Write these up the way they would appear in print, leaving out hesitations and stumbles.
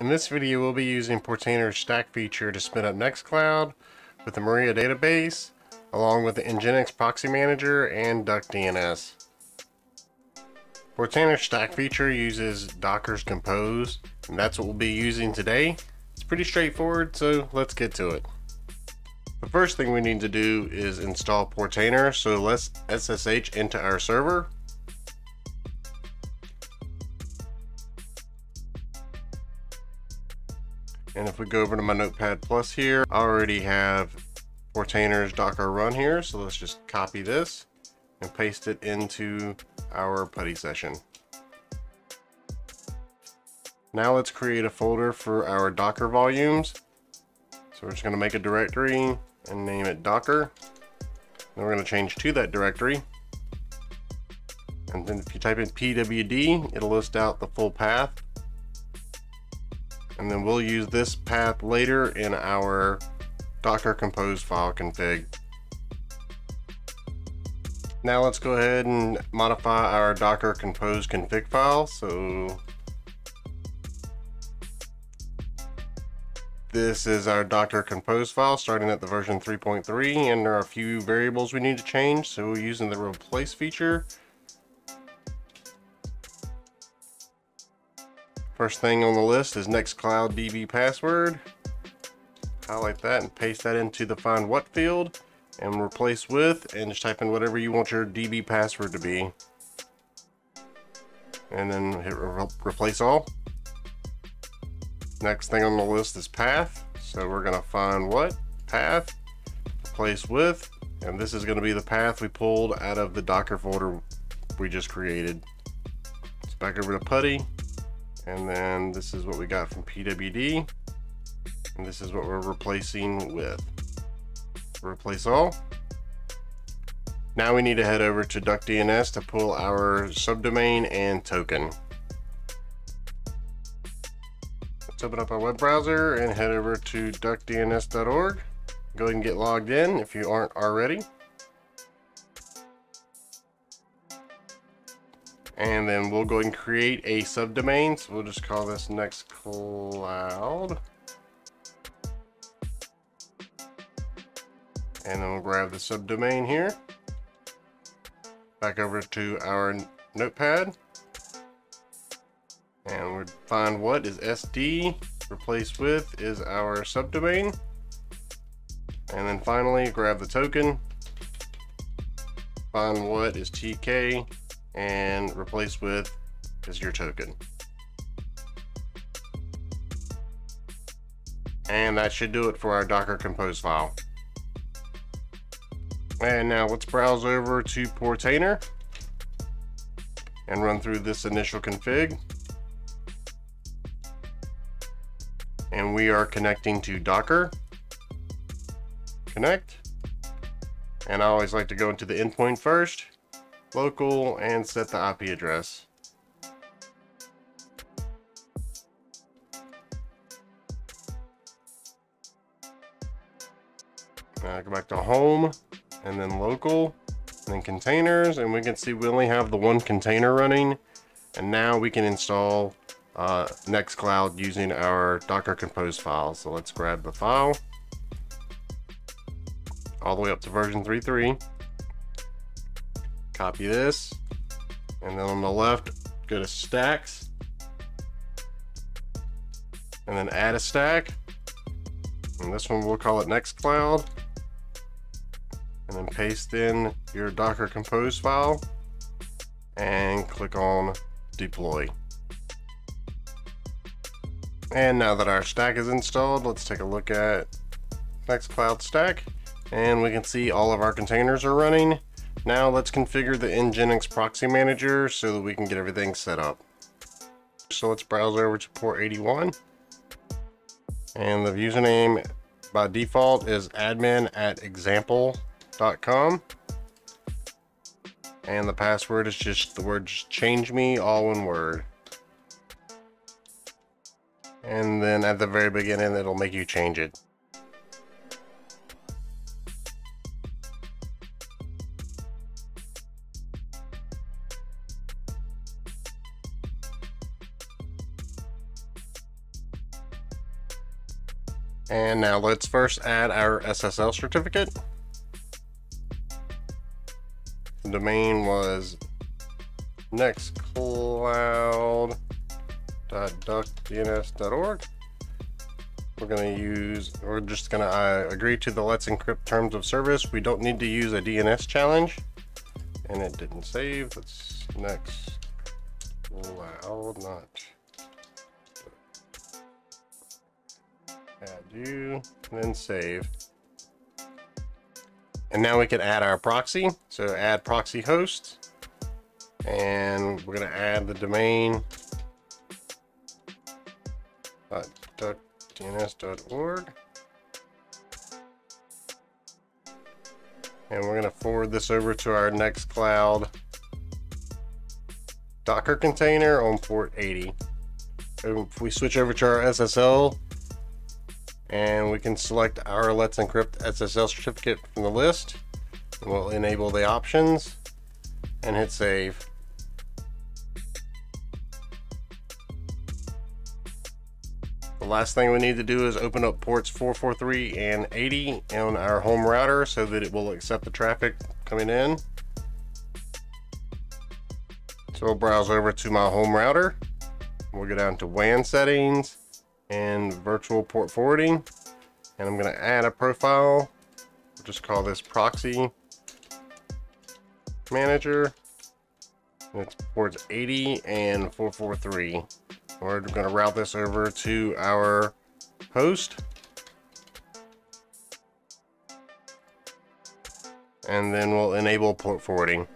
In this video, we'll be using Portainer's stack feature to spin up Nextcloud with the Maria database, along with the Nginx proxy manager and DuckDNS. Portainer's stack feature uses Docker's Compose, and that's what we'll be using today. It's pretty straightforward, so let's get to it. The first thing we need to do is install Portainer, so let's SSH into our server. And if we go over to my Notepad Plus here, I already have Portainer's Docker run here. So let's just copy this and paste it into our Putty session. Now let's create a folder for our Docker volumes. So we're just going to make a directory and name it Docker. And we're going to change to that directory. And then if you type in pwd, it'll list out the full path. And then we'll use this path later in our Docker Compose file config. Now let's go ahead and modify our Docker Compose config file. So this is our Docker Compose file starting at the version 3.3, and there are a few variables we need to change. So we're using the replace feature. First thing on the list is Nextcloud DB password. Highlight that and paste that into the find what field and replace with, and just type in whatever you want your DB password to be. And then hit replace all. Next thing on the list is path. So we're gonna find what path, replace with, and this is gonna be the path we pulled out of the Docker folder we just created. Let's back over to Putty. And then this is what we got from pwd, and this is what we're replacing with. Replace all. Now we need to head over to DuckDNS to pull our subdomain and token. Let's open up our web browser and head over to duckdns.org. Go ahead and get logged in if you aren't already. And then we'll go ahead and create a subdomain. So we'll just call this Nextcloud. And then we'll grab the subdomain here. Back over to our notepad. And we'll find what is SD, replace with is our subdomain. And then finally grab the token. Find what is TK. And replace with is your token. And that should do it for our Docker Compose file. And now let's browse over to Portainer and run through this initial config. And we are connecting to Docker. Connect. And I always like to go into the endpoint first. Local, and set the IP address. Now go back to home and then local and then containers, and we can see we only have the one container running, and now we can install Nextcloud using our Docker Compose file. So let's grab the file all the way up to version 3.3. Copy this, and then on the left, go to stacks, and then add a stack. And this one, we'll call it Nextcloud, and then paste in your Docker Compose file and click on deploy. And now that our stack is installed, let's take a look at Nextcloud stack, and we can see all of our containers are running. Now let's configure the Nginx proxy manager so that we can get everything set up. So let's browse over to port 81. And the username by default is admin@example.com. And the password is just the word change me, all one word. And then at the very beginning, it'll make you change it. And now let's first add our SSL certificate. The domain was nextcloud.duckdns.org. We're just gonna agree to the Let's Encrypt terms of service. We don't need to use a DNS challenge. And it didn't save. Let's Nextcloud, not add you, and then save. And now we can add our proxy. So add proxy host, and we're gonna add the domain duckdns.org, and we're going to forward this over to our Nextcloud Docker container on port 80. So if we switch over to our SSL, and we can select our Let's Encrypt SSL certificate from the list, and we'll enable the options and hit save. Last thing we need to do is open up ports 443 and 80 on our home router so that it will accept the traffic coming in. So we'll browse over to my home router. We'll go down to WAN settings and virtual port forwarding. And I'm going to add a profile. We'll just call this proxy manager. And it's ports 80 and 443. We're going to route this over to our host. And then we'll enable port forwarding.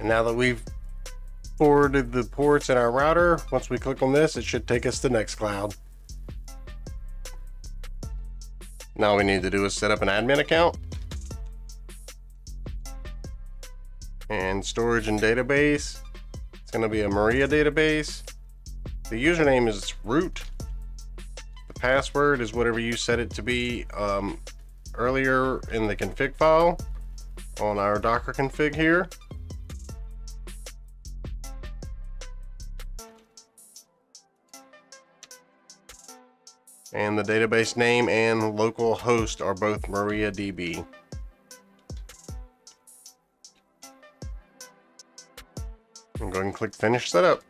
And now that we've forwarded the ports in our router, once we click on this, it should take us to Nextcloud. Now all we need to do is set up an admin account. And storage and database, it's going to be a Maria database. The username is root. The password is whatever you set it to be earlier in the config file on our Docker config here. And the database name and local host are both MariaDB. Go ahead and click finish setup.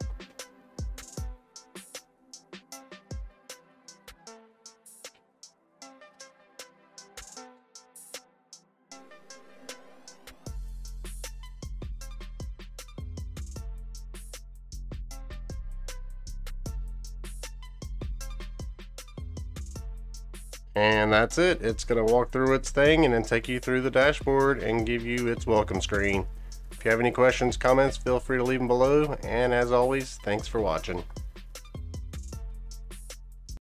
And that's it. It's going to walk through its thing and then take you through the dashboard and give you its welcome screen. If you have any questions, comments, feel free to leave them below. And as always, thanks for watching.